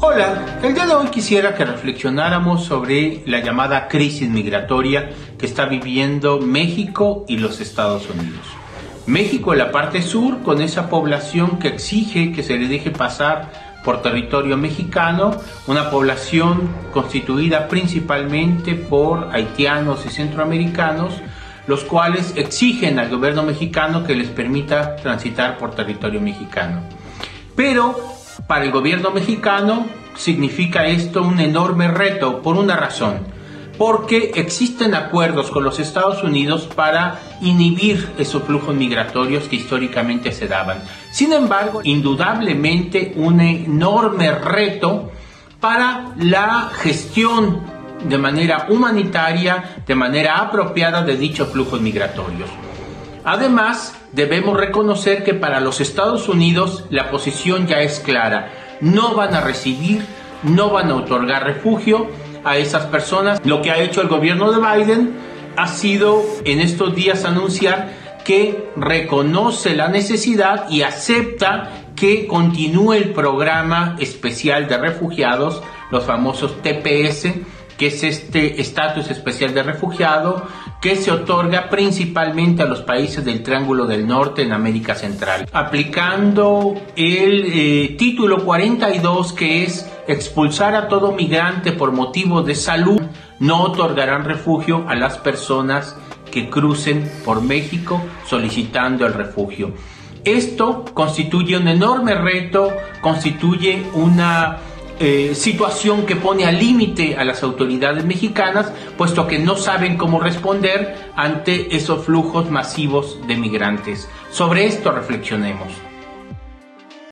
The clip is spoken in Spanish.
Hola, el día de hoy quisiera que reflexionáramos sobre la llamada crisis migratoria que está viviendo México y los Estados Unidos. México en la parte sur, con esa población que exige que se le deje pasar por territorio mexicano, una población constituida principalmente por haitianos y centroamericanos, los cuales exigen al gobierno mexicano que les permita transitar por territorio mexicano. Pero para el gobierno mexicano significa esto un enorme reto por una razón, porque existen acuerdos con los Estados Unidos para inhibir esos flujos migratorios que históricamente se daban. Sin embargo, indudablemente un enorme reto para la gestión de manera humanitaria, de manera apropiada de dichos flujos migratorios. Además, debemos reconocer que para los Estados Unidos la posición ya es clara. No van a recibir, no van a otorgar refugio a esas personas. Lo que ha hecho el gobierno de Biden ha sido en estos días anunciar que reconoce la necesidad y acepta que continúe el programa especial de refugiados, los famosos TPS, que es este estatus especial de refugiado que se otorga principalmente a los países del Triángulo del Norte en América Central, aplicando el título 42, que es expulsar a todo migrante por motivos de salud. No otorgarán refugio a las personas que crucen por México solicitando el refugio. Esto constituye un enorme reto, constituye una situación que pone al límite a las autoridades mexicanas, puesto que no saben cómo responder ante esos flujos masivos de migrantes. Sobre esto reflexionemos.